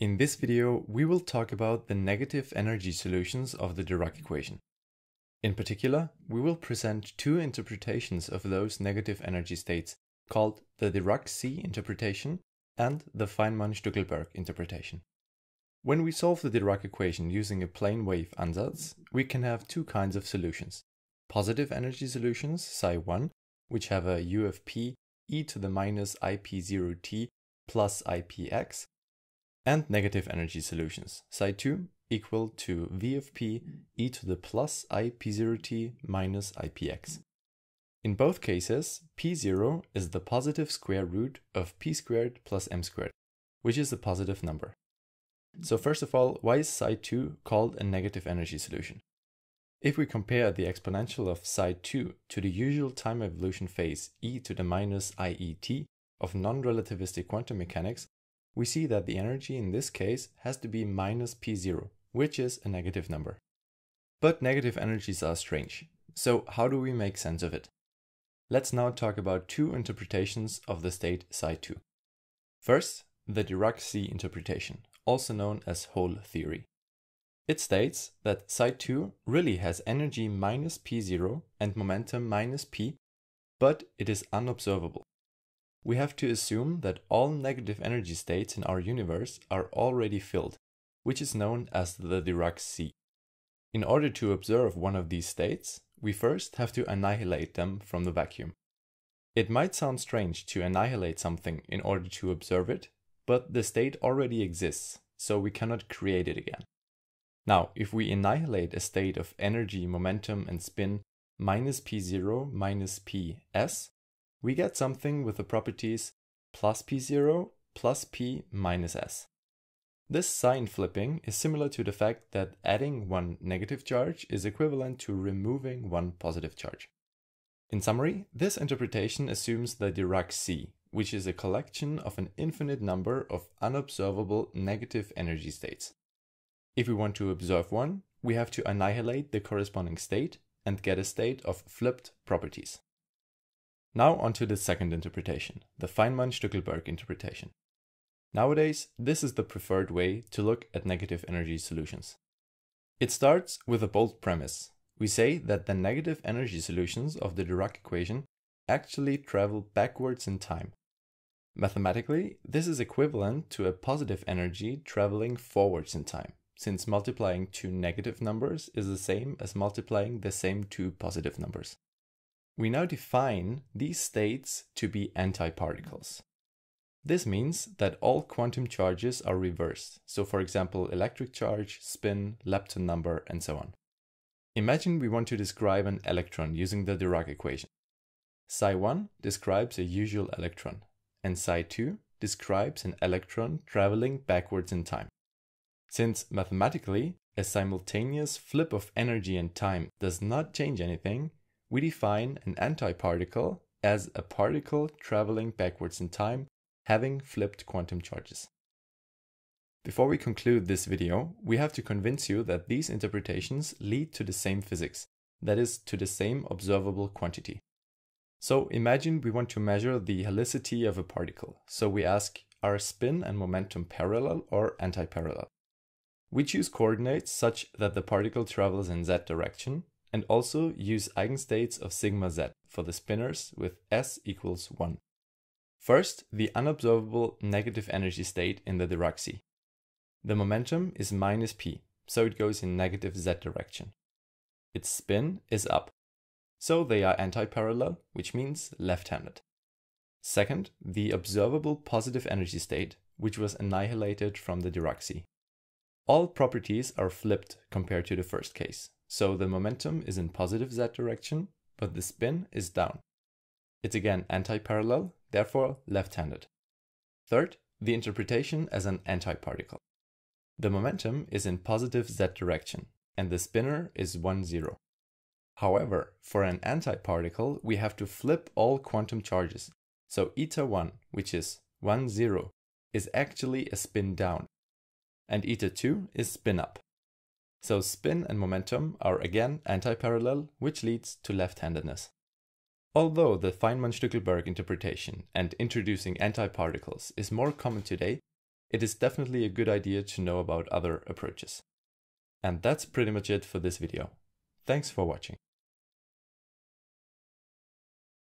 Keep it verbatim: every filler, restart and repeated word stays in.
In this video, we will talk about the negative energy solutions of the Dirac equation. In particular, we will present two interpretations of those negative energy states, called the Dirac-sea interpretation and the Feynman-Stueckelberg interpretation. When we solve the Dirac equation using a plane wave ansatz, we can have two kinds of solutions. Positive energy solutions, psi one, which have a u of p e to the minus I P zero t plus I P x, and negative energy solutions, psi two equal to v of p e to the plus I P zero t minus I P x. In both cases, p zero is the positive square root of p squared plus m squared, which is a positive number. So first of all, why is psi two called a negative energy solution? If we compare the exponential of psi two to the usual time evolution phase e to the minus I E t of non-relativistic quantum mechanics, we see that the energy in this case has to be minus p zero, which is a negative number. But negative energies are strange, so how do we make sense of it? Let's now talk about two interpretations of the state psi two. First, the Dirac-sea interpretation, also known as hole theory. It states that psi two really has energy minus p zero and momentum minus p, but it is unobservable. We have to assume that all negative energy states in our universe are already filled, which is known as the Dirac-sea. In order to observe one of these states, we first have to annihilate them from the vacuum. It might sound strange to annihilate something in order to observe it, but the state already exists, so we cannot create it again. Now, if we annihilate a state of energy, momentum, and spin minus p zero minus ps, we get something with the properties plus p zero plus p minus s. This sign flipping is similar to the fact that adding one negative charge is equivalent to removing one positive charge. In summary, this interpretation assumes the Dirac-sea, which is a collection of an infinite number of unobservable negative energy states. If we want to observe one, we have to annihilate the corresponding state and get a state of flipped properties. Now onto the second interpretation, the Feynman-Stueckelberg interpretation. Nowadays, this is the preferred way to look at negative energy solutions. It starts with a bold premise. We say that the negative energy solutions of the Dirac equation actually travel backwards in time. Mathematically, this is equivalent to a positive energy traveling forwards in time, since multiplying two negative numbers is the same as multiplying the same two positive numbers. We now define these states to be antiparticles. This means that all quantum charges are reversed, so for example electric charge, spin, Lepton number, and so on. Imagine we want to describe an electron using the Dirac equation. psi one describes a usual electron, and psi two describes an electron traveling backwards in time. Since mathematically a simultaneous flip of energy and time does not change anything, we define an antiparticle as a particle traveling backwards in time, having flipped quantum charges. Before we conclude this video, we have to convince you that these interpretations lead to the same physics, that is, to the same observable quantity. So imagine we want to measure the helicity of a particle, so we ask, are spin and momentum parallel or antiparallel? We choose coordinates such that the particle travels in z direction, and also use eigenstates of sigma z for the spinners with s equals one. First, the unobservable negative energy state in the Dirac-sea. The momentum is minus p, so it goes in negative z direction. Its spin is up, so they are antiparallel, which means left-handed. Second, the observable positive energy state, which was annihilated from the Dirac-sea. All properties are flipped compared to the first case. So the momentum is in positive z direction, but the spin is down. It's again antiparallel, therefore left-handed. Third, the interpretation as an antiparticle. The momentum is in positive z direction, and the spinner is one, zero. However, for an antiparticle, we have to flip all quantum charges. So eta one, which is one, zero, is actually a spin down, and eta two is spin up. So spin and momentum are again antiparallel, which leads to left-handedness. Although the Feynman-Stueckelberg interpretation and introducing antiparticles is more common today, it is definitely a good idea to know about other approaches. And that's pretty much it for this video. Thanks for watching.